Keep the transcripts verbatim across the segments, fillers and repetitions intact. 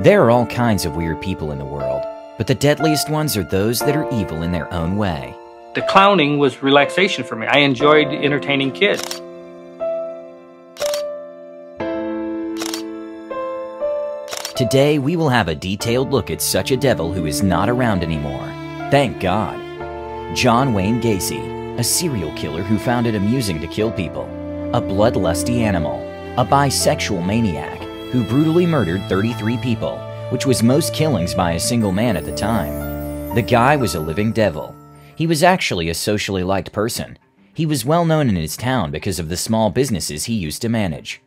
There are all kinds of weird people in the world, but the deadliest ones are those that are evil in their own way. The clowning was relaxation for me. I enjoyed entertaining kids. Today, we will have a detailed look at such a devil who is not around anymore. Thank God. John Wayne Gacy, a serial killer who found it amusing to kill people, a bloodlusty animal, a bisexual maniac who brutally murdered thirty-three people, which was most killings by a single man at the time. The guy was a living devil. He was actually a socially liked person. He was well known in his town because of the small businesses he used to manage.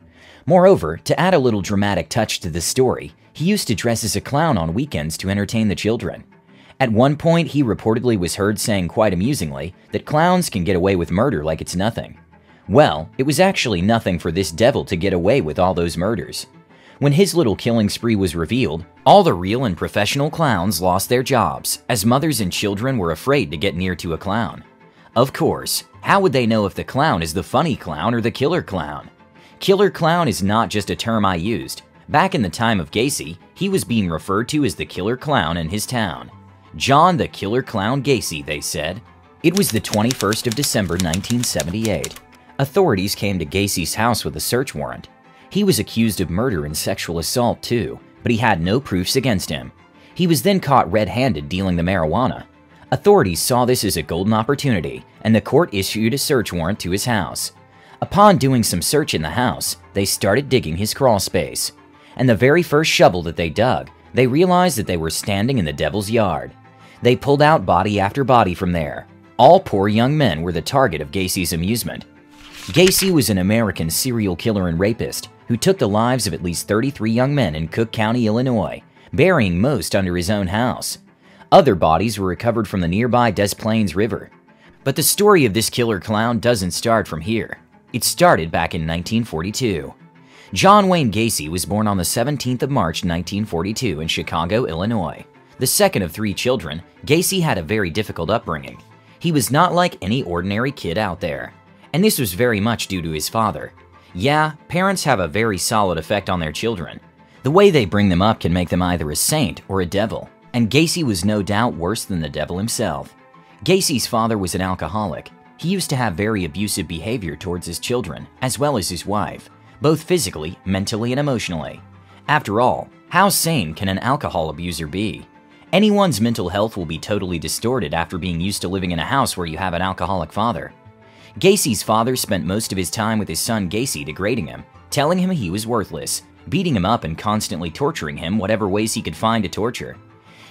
Moreover, to add a little dramatic touch to the story, he used to dress as a clown on weekends to entertain the children. At one point, he reportedly was heard saying quite amusingly that clowns can get away with murder like it's nothing. Well, it was actually nothing for this devil to get away with all those murders. When his little killing spree was revealed, all the real and professional clowns lost their jobs, as mothers and children were afraid to get near to a clown. Of course, how would they know if the clown is the funny clown or the killer clown? Killer clown is not just a term I used. Back in the time of Gacy, he was being referred to as the killer clown in his town. John the Killer Clown Gacy, they said. It was the twenty-first of December nineteen seventy-eight. Authorities came to Gacy's house with a search warrant. He was accused of murder and sexual assault too, but he had no proofs against him. He was then caught red-handed dealing the marijuana. Authorities saw this as a golden opportunity, and the court issued a search warrant to his house. Upon doing some search in the house, they started digging his crawl space. And the very first shovel that they dug, they realized that they were standing in the devil's yard. They pulled out body after body from there. All poor young men were the target of Gacy's amusement. Gacy was an American serial killer and rapist who took the lives of at least thirty-three young men in Cook County, Illinois, burying most under his own house. Other bodies were recovered from the nearby Des Plaines River. But the story of this killer clown doesn't start from here. It started back in nineteen forty-two. John Wayne Gacy was born on the seventeenth of March nineteen forty-two in Chicago, Illinois. The second of three children, Gacy had a very difficult upbringing. He was not like any ordinary kid out there. And this was very much due to his father. Yeah, parents have a very solid effect on their children. The way they bring them up can make them either a saint or a devil, and Gacy was no doubt worse than the devil himself. Gacy's father was an alcoholic. He used to have very abusive behavior towards his children, as well as his wife, both physically, mentally, and emotionally. After all, how sane can an alcohol abuser be? Anyone's mental health will be totally distorted after being used to living in a house where you have an alcoholic father. Gacy's father spent most of his time with his son Gacy degrading him, telling him he was worthless, beating him up and constantly torturing him whatever ways he could find to torture.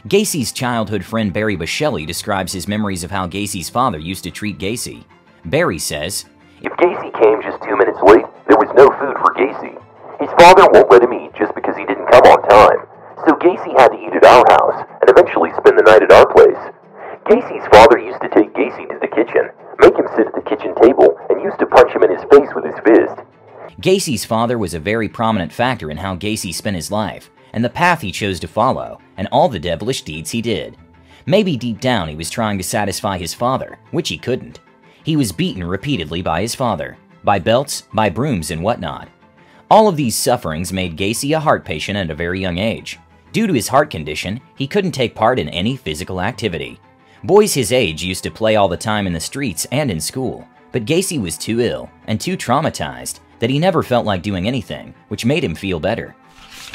Gacy's childhood friend Barry Bascelli describes his memories of how Gacy's father used to treat Gacy. Barry says, "If Gacy came just two minutes late, there was no food for Gacy. His father won't let him eat just because he didn't come on time, so Gacy had to eat at our house and eventually spend the night at our place. Gacy's father used to take Gacy to the kitchen, make him sit at the kitchen table, and used to punch him in his face with his fist." Gacy's father was a very prominent factor in how Gacy spent his life, and the path he chose to follow, and all the devilish deeds he did. Maybe deep down he was trying to satisfy his father, which he couldn't. He was beaten repeatedly by his father, by belts, by brooms, and whatnot. All of these sufferings made Gacy a heart patient at a very young age. Due to his heart condition, he couldn't take part in any physical activity. Boys his age used to play all the time in the streets and in school, but Gacy was too ill and too traumatized that he never felt like doing anything, which made him feel better.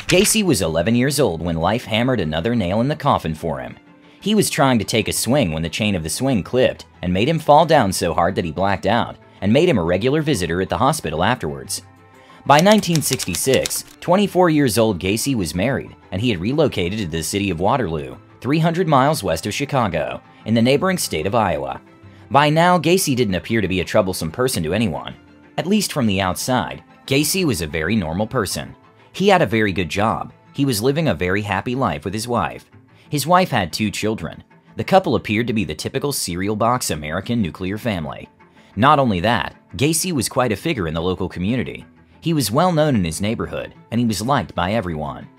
Gacy was eleven years old when life hammered another nail in the coffin for him. He was trying to take a swing when the chain of the swing clipped and made him fall down so hard that he blacked out and made him a regular visitor at the hospital afterwards. By nineteen sixty-six, twenty-four years old Gacy was married and he had relocated to the city of Waterloo, three hundred miles west of Chicago, in the neighboring state of Iowa. By now, Gacy didn't appear to be a troublesome person to anyone. At least from the outside, Gacy was a very normal person. He had a very good job. He was living a very happy life with his wife. His wife had two children. The couple appeared to be the typical cereal box American nuclear family. Not only that, Gacy was quite a figure in the local community. He was well known in his neighborhood, and he was liked by everyone.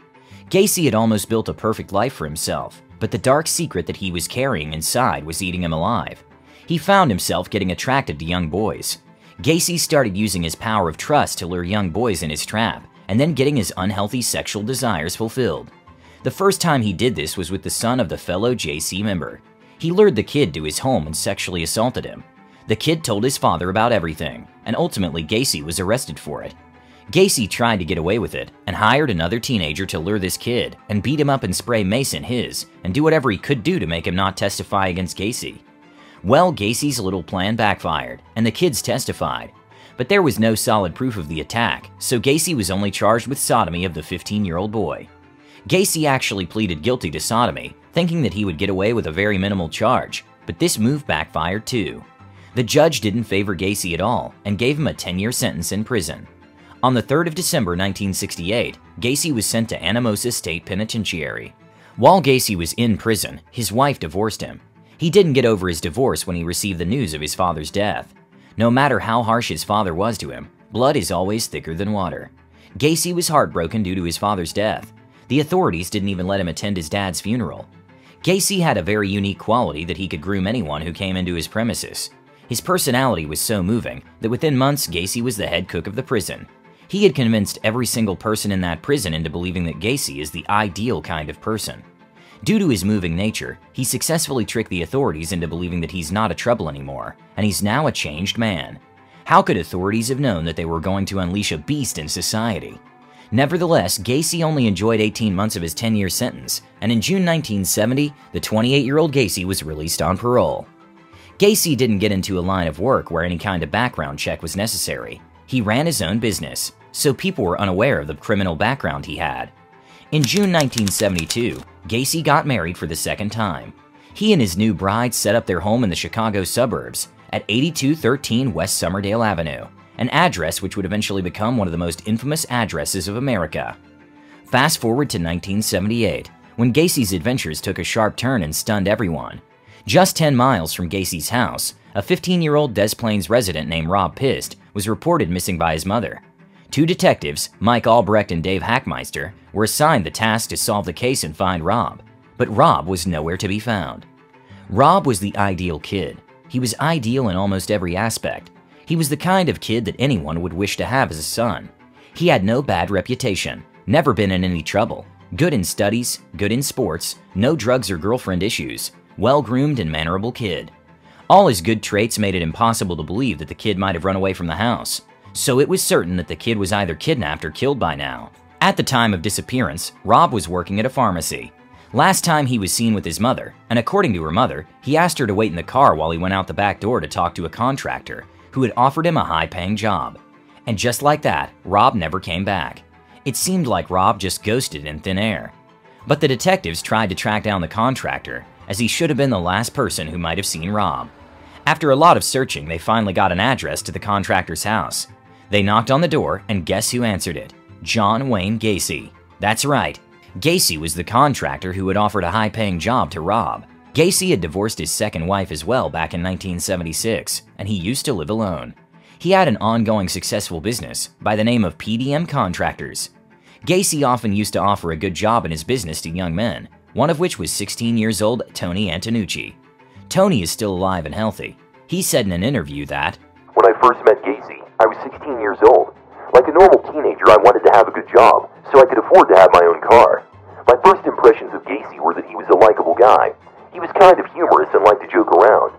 Gacy had almost built a perfect life for himself, but the dark secret that he was carrying inside was eating him alive. He found himself getting attracted to young boys. Gacy started using his power of trust to lure young boys in his trap, and then getting his unhealthy sexual desires fulfilled. The first time he did this was with the son of the fellow J C member. He lured the kid to his home and sexually assaulted him. The kid told his father about everything, and ultimately Gacy was arrested for it. Gacy tried to get away with it and hired another teenager to lure this kid and beat him up and spray mace in his and do whatever he could do to make him not testify against Gacy. Well, Gacy's little plan backfired and the kids testified, but there was no solid proof of the attack, so Gacy was only charged with sodomy of the fifteen-year-old boy. Gacy actually pleaded guilty to sodomy, thinking that he would get away with a very minimal charge, but this move backfired too. The judge didn't favor Gacy at all and gave him a ten-year sentence in prison. On the third of December nineteen sixty-eight, Gacy was sent to Anamosa State Penitentiary. While Gacy was in prison, his wife divorced him. He didn't get over his divorce when he received the news of his father's death. No matter how harsh his father was to him, blood is always thicker than water. Gacy was heartbroken due to his father's death. The authorities didn't even let him attend his dad's funeral. Gacy had a very unique quality that he could groom anyone who came into his premises. His personality was so moving that within months Gacy was the head cook of the prison. He had convinced every single person in that prison into believing that Gacy is the ideal kind of person. Due to his moving nature, he successfully tricked the authorities into believing that he's not a trouble anymore, and he's now a changed man. How could authorities have known that they were going to unleash a beast in society? Nevertheless, Gacy only enjoyed eighteen months of his ten-year sentence, and in June nineteen seventy, the twenty-eight-year-old Gacy was released on parole. Gacy didn't get into a line of work where any kind of background check was necessary. He ran his own business, so people were unaware of the criminal background he had. In June nineteen seventy-two, Gacy got married for the second time. He and his new bride set up their home in the Chicago suburbs at eighty-two thirteen West Summerdale Avenue, an address which would eventually become one of the most infamous addresses of America. Fast forward to nineteen seventy-eight, when Gacy's adventures took a sharp turn and stunned everyone. Just ten miles from Gacy's house, a fifteen-year-old Des Plaines resident named Rob Piest was reported missing by his mother. Two detectives, Mike Albrecht and Dave Hackmeister, were assigned the task to solve the case and find Rob, but Rob was nowhere to be found. Rob was the ideal kid. He was ideal in almost every aspect. He was the kind of kid that anyone would wish to have as a son. He had no bad reputation, never been in any trouble, good in studies, good in sports, no drugs or girlfriend issues, well-groomed and mannerable kid. All his good traits made it impossible to believe that the kid might have run away from the house. So it was certain that the kid was either kidnapped or killed by now. At the time of disappearance, Rob was working at a pharmacy. Last time he was seen with his mother, and according to her mother, he asked her to wait in the car while he went out the back door to talk to a contractor who had offered him a high-paying job. And just like that, Rob never came back. It seemed like Rob just ghosted in thin air. But the detectives tried to track down the contractor, as he should have been the last person who might have seen Rob. After a lot of searching, they finally got an address to the contractor's house. They knocked on the door, and guess who answered it? John Wayne Gacy. That's right. Gacy was the contractor who had offered a high-paying job to Rob. Gacy had divorced his second wife as well back in nineteen seventy-six, and he used to live alone. He had an ongoing successful business by the name of P D M Contractors. Gacy often used to offer a good job in his business to young men, one of which was sixteen years old Tony Antonucci. Tony is still alive and healthy. He said in an interview that, "When I first met Gacy, I was sixteen years old. Like a normal teenager, I wanted to have a good job, so I could afford to have my own car. My first impressions of Gacy were that he was a likable guy. He was kind of humorous and liked to joke around."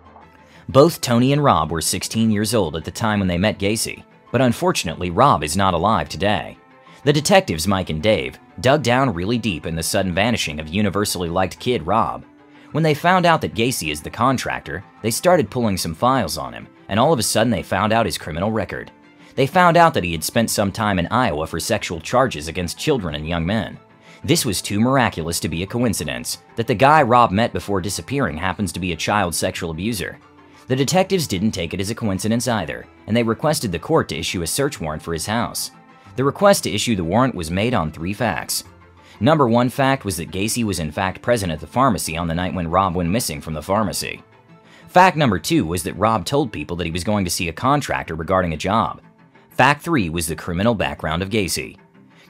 Both Tony and Rob were sixteen years old at the time when they met Gacy, but unfortunately Rob is not alive today. The detectives Mike and Dave dug down really deep in the sudden vanishing of universally liked kid Rob. When they found out that Gacy is the contractor, they started pulling some files on him, and all of a sudden they found out his criminal record. They found out that he had spent some time in Iowa for sexual charges against children and young men. This was too miraculous to be a coincidence, that the guy Rob met before disappearing happens to be a child sexual abuser. The detectives didn't take it as a coincidence either, and they requested the court to issue a search warrant for his house. The request to issue the warrant was made on three facts. Number one fact was that Gacy was in fact present at the pharmacy on the night when Rob went missing from the pharmacy. Fact number two was that Rob told people that he was going to see a contractor regarding a job. Fact three was the criminal background of Gacy.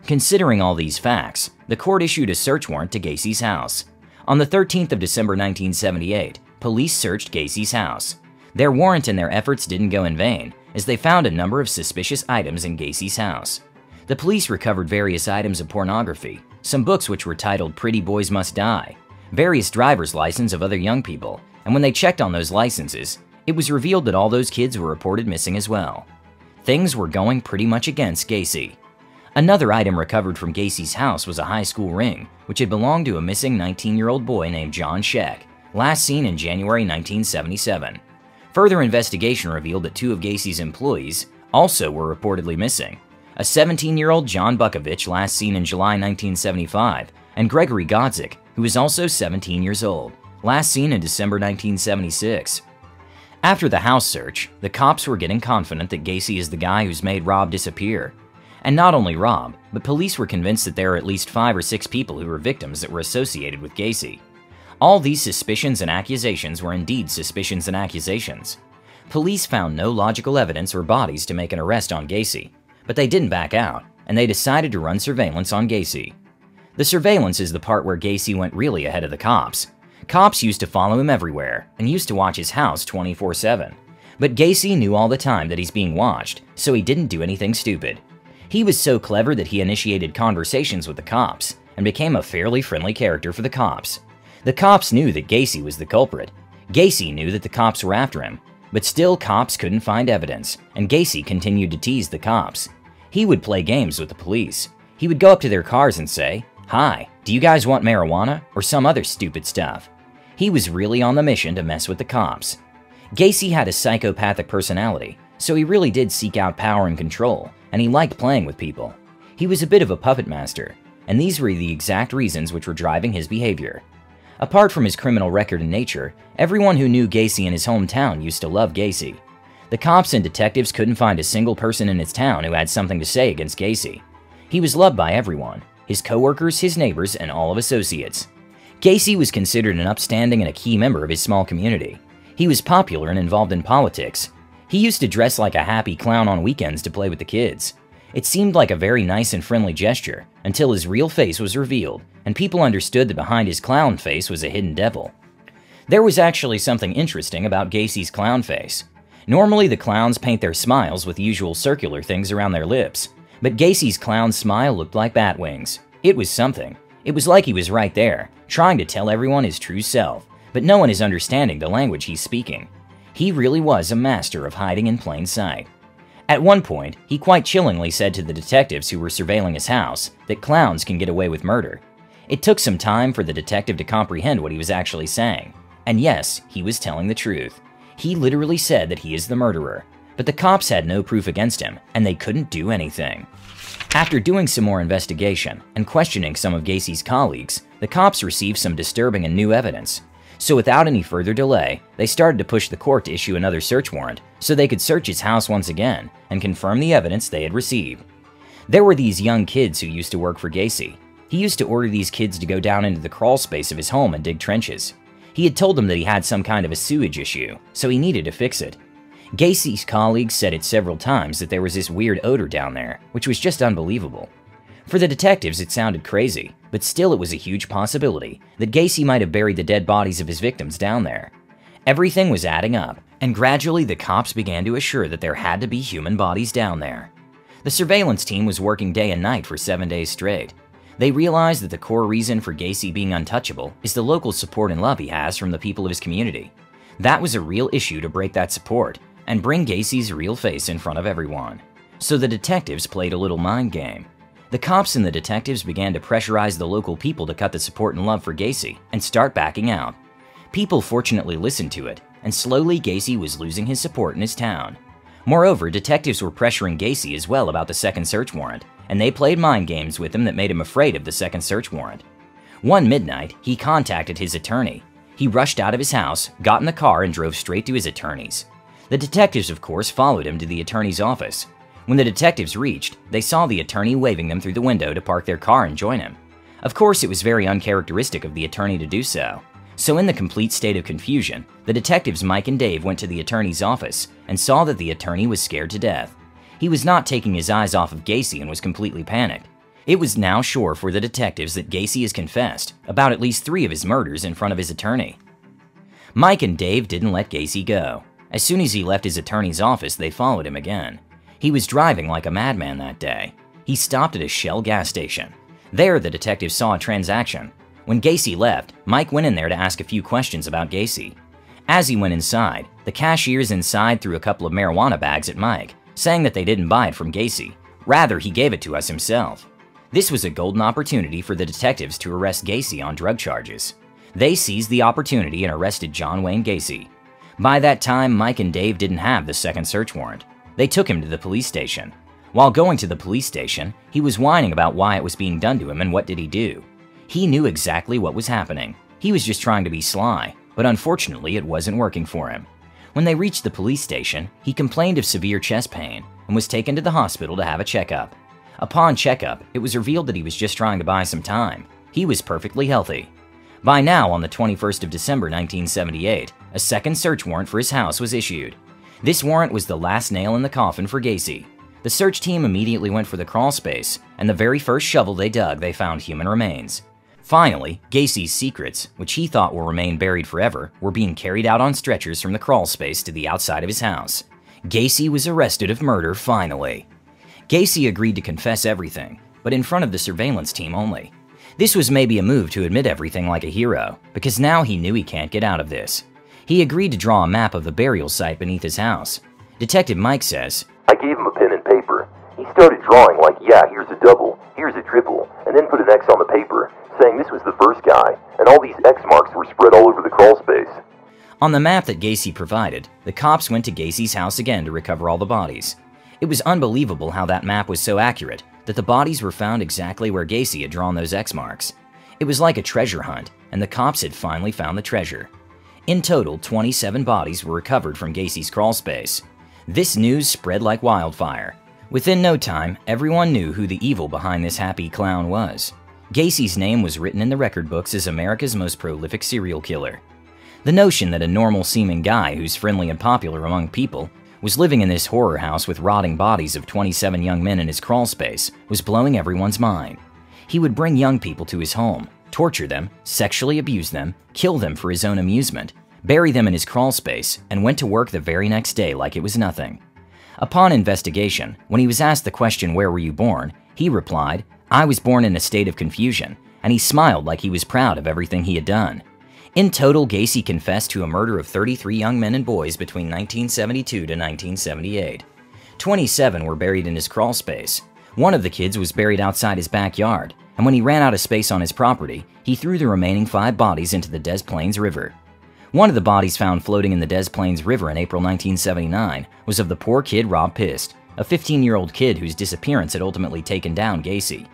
Considering all these facts, the court issued a search warrant to Gacy's house. On the thirteenth of December nineteen seventy-eight, police searched Gacy's house. Their warrant and their efforts didn't go in vain, as they found a number of suspicious items in Gacy's house. The police recovered various items of pornography, some books which were titled Pretty Boys Must Die, various driver's licenses of other young people, and when they checked on those licenses, it was revealed that all those kids were reported missing as well. Things were going pretty much against Gacy. Another item recovered from Gacy's house was a high school ring, which had belonged to a missing nineteen-year-old boy named John Sheck, last seen in January nineteen seventy-seven. Further investigation revealed that two of Gacy's employees also were reportedly missing, a seventeen-year-old John Bukovich last seen in July nineteen seventy-five, and Gregory Godzik, who was also seventeen years old, last seen in December nineteen seventy-six. After the house search, the cops were getting confident that Gacy is the guy who's made Rob disappear. And not only Rob, but police were convinced that there are at least five or six people who were victims that were associated with Gacy. All these suspicions and accusations were indeed suspicions and accusations. Police found no logical evidence or bodies to make an arrest on Gacy, but they didn't back out, and they decided to run surveillance on Gacy. The surveillance is the part where Gacy went really ahead of the cops. Cops used to follow him everywhere and used to watch his house twenty-four seven, but Gacy knew all the time that he's being watched, so he didn't do anything stupid. He was so clever that he initiated conversations with the cops and became a fairly friendly character for the cops. The cops knew that Gacy was the culprit. Gacy knew that the cops were after him, but still cops couldn't find evidence, and Gacy continued to tease the cops. He would play games with the police. He would go up to their cars and say, "Hi, do you guys want marijuana?" or some other stupid stuff. He was really on the mission to mess with the cops. Gacy had a psychopathic personality, so he really did seek out power and control, and he liked playing with people. He was a bit of a puppet master, and these were the exact reasons which were driving his behavior. Apart from his criminal record and nature, everyone who knew Gacy in his hometown used to love Gacy. The cops and detectives couldn't find a single person in his town who had something to say against Gacy. He was loved by everyone, his coworkers, his neighbors, and all of associates. Gacy was considered an upstanding and a key member of his small community. He was popular and involved in politics. He used to dress like a happy clown on weekends to play with the kids. It seemed like a very nice and friendly gesture until his real face was revealed and people understood that behind his clown face was a hidden devil. There was actually something interesting about Gacy's clown face. Normally the clowns paint their smiles with the usual circular things around their lips, but Gacy's clown smile looked like bat wings. It was something. It was like he was right there, trying to tell everyone his true self, but no one is understanding the language he's speaking. He really was a master of hiding in plain sight. At one point, he quite chillingly said to the detectives who were surveilling his house that clowns can get away with murder. It took some time for the detective to comprehend what he was actually saying. And yes, he was telling the truth. He literally said that he is the murderer, but the cops had no proof against him and they couldn't do anything. After doing some more investigation and questioning some of Gacy's colleagues, the cops received some disturbing and new evidence. So without any further delay, they started to push the court to issue another search warrant so they could search his house once again and confirm the evidence they had received. There were these young kids who used to work for Gacy. He used to order these kids to go down into the crawl space of his home and dig trenches. He had told them that he had some kind of a sewage issue, so he needed to fix it. Gacy's colleagues said it several times that there was this weird odor down there, which was just unbelievable. For the detectives, it sounded crazy, but still it was a huge possibility that Gacy might have buried the dead bodies of his victims down there. Everything was adding up, and gradually the cops began to assure that there had to be human bodies down there. The surveillance team was working day and night for seven days straight. They realized that the core reason for Gacy being untouchable is the local support and love he has from the people of his community. That was a real issue to break that support and bring Gacy's real face in front of everyone. So the detectives played a little mind game. The cops and the detectives began to pressurize the local people to cut the support and love for Gacy and start backing out. People fortunately listened to it, and slowly Gacy was losing his support in his town. Moreover, detectives were pressuring Gacy as well about the second search warrant, and they played mind games with him that made him afraid of the second search warrant. One midnight, he contacted his attorney. He rushed out of his house, got in the car, and drove straight to his attorney's. The detectives, of course, followed him to the attorney's office. When the detectives reached, they saw the attorney waving them through the window to park their car and join him. Of course, it was very uncharacteristic of the attorney to do so. So in the complete state of confusion, the detectives Mike and Dave went to the attorney's office and saw that the attorney was scared to death. He was not taking his eyes off of Gacy and was completely panicked. It was now sure for the detectives that Gacy has confessed about at least three of his murders in front of his attorney. Mike and Dave didn't let Gacy go. As soon as he left his attorney's office, they followed him again. He was driving like a madman that day. He stopped at a Shell gas station. There, the detective saw a transaction. When Gacy left, Mike went in there to ask a few questions about Gacy. As he went inside, the cashiers inside threw a couple of marijuana bags at Mike, saying that they didn't buy it from Gacy. Rather, he gave it to us himself. This was a golden opportunity for the detectives to arrest Gacy on drug charges. They seized the opportunity and arrested John Wayne Gacy. By that time, Mike and Dave didn't have the second search warrant. They took him to the police station. While going to the police station, he was whining about why it was being done to him and what did he do. He knew exactly what was happening. He was just trying to be sly, but unfortunately it wasn't working for him. When they reached the police station, he complained of severe chest pain and was taken to the hospital to have a checkup. Upon checkup, it was revealed that he was just trying to buy some time. He was perfectly healthy. By now, on the twenty-first of December nineteen seventy-eight, a second search warrant for his house was issued. This warrant was the last nail in the coffin for Gacy. The search team immediately went for the crawl space, and the very first shovel they dug, they found human remains. Finally, Gacy's secrets, which he thought will remain buried forever, were being carried out on stretchers from the crawl space to the outside of his house. Gacy was arrested of murder finally. Gacy agreed to confess everything, but in front of the surveillance team only. This was maybe a move to admit everything like a hero, because now he knew he can't get out of this. He agreed to draw a map of the burial site beneath his house. Detective Mike says, "I gave him a pen and paper. He started drawing like, yeah, here's a double, here's a triple, and then put an X on the paper, saying this was the first guy, and all these X marks were spread all over the crawl space." On the map that Gacy provided, the cops went to Gacy's house again to recover all the bodies. It was unbelievable how that map was so accurate that the bodies were found exactly where Gacy had drawn those X marks. It was like a treasure hunt, and the cops had finally found the treasure. In total, twenty-seven bodies were recovered from Gacy's crawl space. This news spread like wildfire. Within no time, everyone knew who the evil behind this happy clown was. Gacy's name was written in the record books as America's most prolific serial killer. The notion that a normal-seeming guy who's friendly and popular among people was living in this horror house with rotting bodies of twenty-seven young men in his crawl space was blowing everyone's mind. He would bring young people to his home, torture them, sexually abuse them, kill them for his own amusement, bury them in his crawl space, and went to work the very next day like it was nothing. Upon investigation, when he was asked the question, "Where were you born?" he replied, "I was born in a state of confusion," and he smiled like he was proud of everything he had done. In total, Gacy confessed to a murder of thirty-three young men and boys between nineteen seventy-two to nineteen seventy-eight. twenty-seven were buried in his crawl space. One of the kids was buried outside his backyard, and when he ran out of space on his property, he threw the remaining five bodies into the Des Plaines River. One of the bodies found floating in the Des Plaines River in April nineteen seventy-nine was of the poor kid Rob Piest, a fifteen-year-old kid whose disappearance had ultimately taken down Gacy.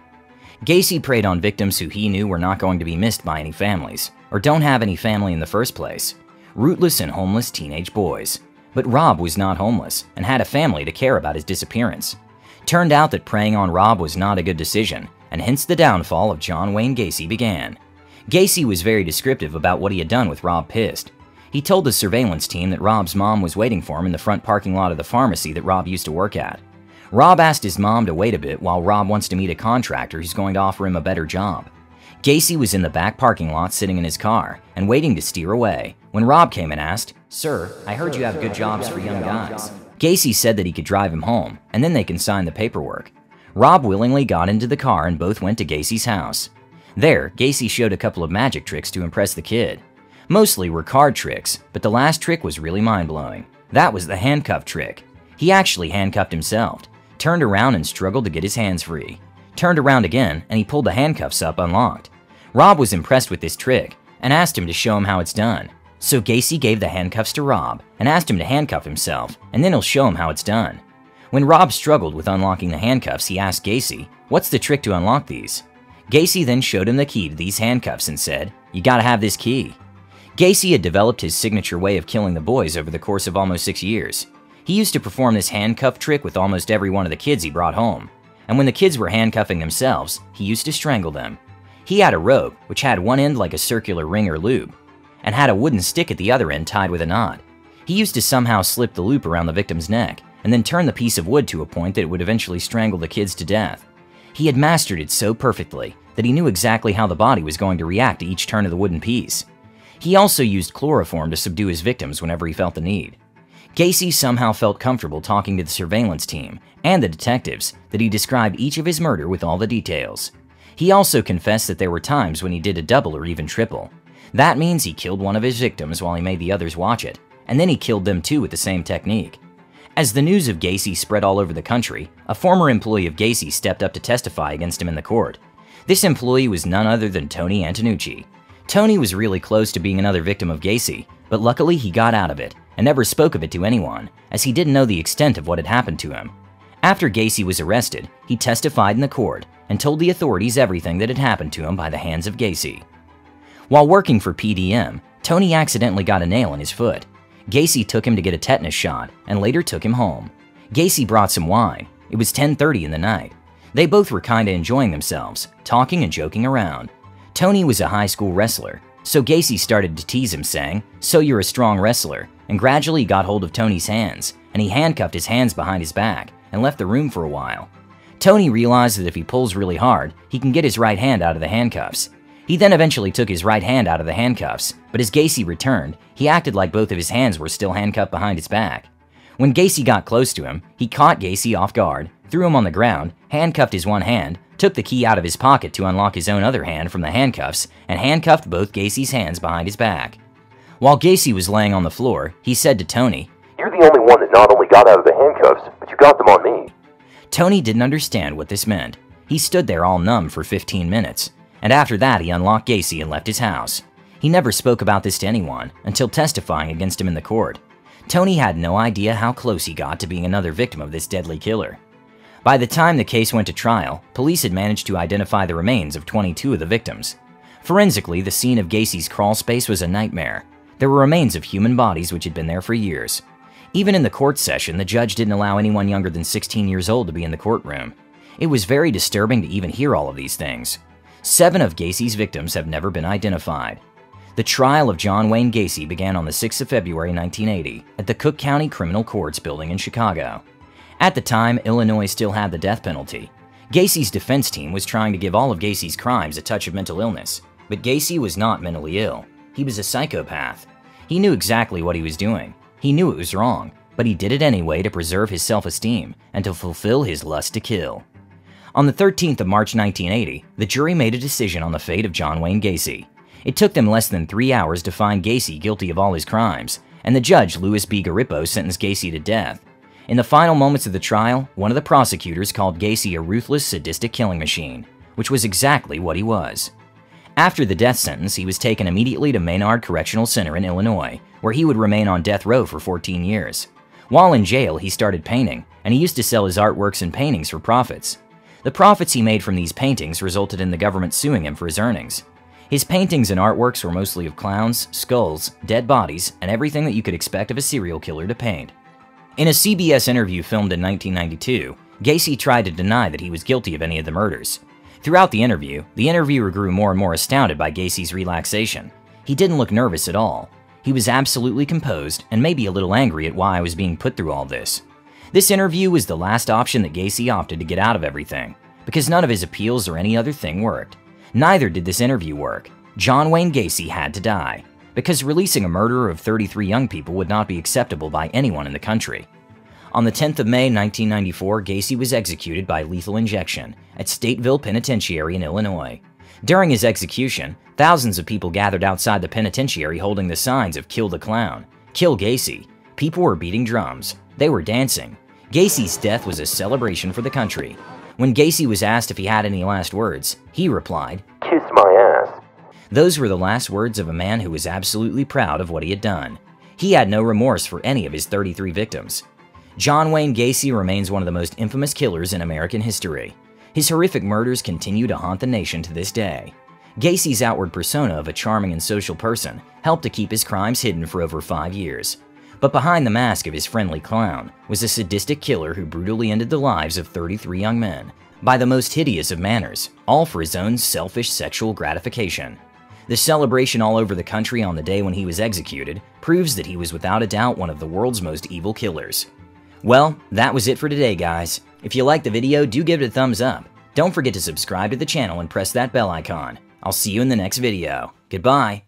Gacy preyed on victims who he knew were not going to be missed by any families, or don't have any family in the first place: rootless and homeless teenage boys. But Rob was not homeless and had a family to care about his disappearance. Turned out that preying on Rob was not a good decision, and hence the downfall of John Wayne Gacy began. Gacy was very descriptive about what he had done with Rob Piest. He told the surveillance team that Rob's mom was waiting for him in the front parking lot of the pharmacy that Rob used to work at. Rob asked his mom to wait a bit while Rob wants to meet a contractor who's going to offer him a better job. Gacy was in the back parking lot sitting in his car and waiting to steer away when Rob came and asked, "Sir, I heard you have good jobs for young guys." Gacy said that he could drive him home, and then they can sign the paperwork. Rob willingly got into the car and both went to Gacy's house. There, Gacy showed a couple of magic tricks to impress the kid. Mostly were card tricks, but the last trick was really mind-blowing. That was the handcuff trick. He actually handcuffed himself, turned around and struggled to get his hands free. Turned around again, and he pulled the handcuffs up unlocked. Rob was impressed with this trick and asked him to show him how it's done. So Gacy gave the handcuffs to Rob and asked him to handcuff himself, and then he'll show him how it's done. When Rob struggled with unlocking the handcuffs, he asked Gacy, "What's the trick to unlock these?" Gacy then showed him the key to these handcuffs and said, "You gotta have this key." Gacy had developed his signature way of killing the boys over the course of almost six years. He used to perform this handcuff trick with almost every one of the kids he brought home, and when the kids were handcuffing themselves, he used to strangle them. He had a rope, which had one end like a circular ring or loop, and had a wooden stick at the other end tied with a knot. He used to somehow slip the loop around the victim's neck, and then turn the piece of wood to a point that it would eventually strangle the kids to death. He had mastered it so perfectly that he knew exactly how the body was going to react to each turn of the wooden piece. He also used chloroform to subdue his victims whenever he felt the need. Gacy somehow felt comfortable talking to the surveillance team and the detectives that he described each of his murder with all the details. He also confessed that there were times when he did a double or even triple. That means he killed one of his victims while he made the others watch it, and then he killed them too with the same technique. As the news of Gacy spread all over the country, a former employee of Gacy stepped up to testify against him in the court. This employee was none other than Tony Antonucci. Tony was really close to being another victim of Gacy, but luckily he got out of it and never spoke of it to anyone, as he didn't know the extent of what had happened to him. After Gacy was arrested, he testified in the court and told the authorities everything that had happened to him by the hands of Gacy. While working for P D M, Tony accidentally got a nail in his foot. Gacy took him to get a tetanus shot and later took him home. Gacy brought some wine. It was ten thirty in the night. They both were kinda enjoying themselves, talking and joking around. Tony was a high school wrestler, so Gacy started to tease him, saying, "So you're a strong wrestler," and gradually got hold of Tony's hands, and he handcuffed his hands behind his back and left the room for a while. Tony realized that if he pulls really hard, he can get his right hand out of the handcuffs. He then eventually took his right hand out of the handcuffs, but as Gacy returned, he acted like both of his hands were still handcuffed behind his back. When Gacy got close to him, he caught Gacy off guard, threw him on the ground, handcuffed his one hand, took the key out of his pocket to unlock his own other hand from the handcuffs, and handcuffed both Gacy's hands behind his back. While Gacy was laying on the floor, he said to Tony, "You're the only one that not only got out of the handcuffs, but you got them on me." Tony didn't understand what this meant. He stood there all numb for fifteen minutes. And after that, he unlocked Gacy and left his house. He never spoke about this to anyone until testifying against him in the court. Tony had no idea how close he got to being another victim of this deadly killer. By the time the case went to trial, police had managed to identify the remains of twenty-two of the victims. Forensically, the scene of Gacy's crawl space was a nightmare. There were remains of human bodies which had been there for years. Even in the court session, the judge didn't allow anyone younger than sixteen years old to be in the courtroom. It was very disturbing to even hear all of these things. Seven of Gacy's victims have never been identified. The trial of John Wayne Gacy began on the sixth of February nineteen eighty at the Cook County Criminal Courts building in Chicago. At the time, Illinois still had the death penalty. Gacy's defense team was trying to give all of Gacy's crimes a touch of mental illness, but Gacy was not mentally ill. He was a psychopath. He knew exactly what he was doing. He knew it was wrong, but he did it anyway to preserve his self-esteem and to fulfill his lust to kill. On the thirteenth of March nineteen eighty, the jury made a decision on the fate of John Wayne Gacy. It took them less than three hours to find Gacy guilty of all his crimes, and the judge, Louis B. Garippo, sentenced Gacy to death. In the final moments of the trial, one of the prosecutors called Gacy a ruthless, sadistic killing machine, which was exactly what he was. After the death sentence, he was taken immediately to Menard Correctional Center in Illinois, where he would remain on death row for fourteen years. While in jail, he started painting, and he used to sell his artworks and paintings for profits. The profits he made from these paintings resulted in the government suing him for his earnings. His paintings and artworks were mostly of clowns, skulls, dead bodies, and everything that you could expect of a serial killer to paint. In a C B S interview filmed in nineteen ninety-two, Gacy tried to deny that he was guilty of any of the murders. Throughout the interview, the interviewer grew more and more astounded by Gacy's relaxation. He didn't look nervous at all. He was absolutely composed and maybe a little angry at why I was being put through all this. This interview was the last option that Gacy opted to get out of everything, because none of his appeals or any other thing worked. Neither did this interview work. John Wayne Gacy had to die, because releasing a murderer of thirty-three young people would not be acceptable by anyone in the country. On the tenth of May nineteen ninety-four, Gacy was executed by lethal injection at Stateville Penitentiary in Illinois. During his execution, thousands of people gathered outside the penitentiary holding the signs of "Kill the Clown," "Kill Gacy." People were beating drums. They were dancing. Gacy's death was a celebration for the country. When Gacy was asked if he had any last words, he replied, "Kiss my ass." Those were the last words of a man who was absolutely proud of what he had done. He had no remorse for any of his thirty-three victims. John Wayne Gacy remains one of the most infamous killers in American history. His horrific murders continue to haunt the nation to this day. Gacy's outward persona of a charming and social person helped to keep his crimes hidden for over five years. But behind the mask of his friendly clown was a sadistic killer who brutally ended the lives of thirty-three young men by the most hideous of manners, all for his own selfish sexual gratification. The celebration all over the country on the day when he was executed proves that he was without a doubt one of the world's most evil killers. Well, that was it for today, guys. If you liked the video, do give it a thumbs up. Don't forget to subscribe to the channel and press that bell icon. I'll see you in the next video. Goodbye.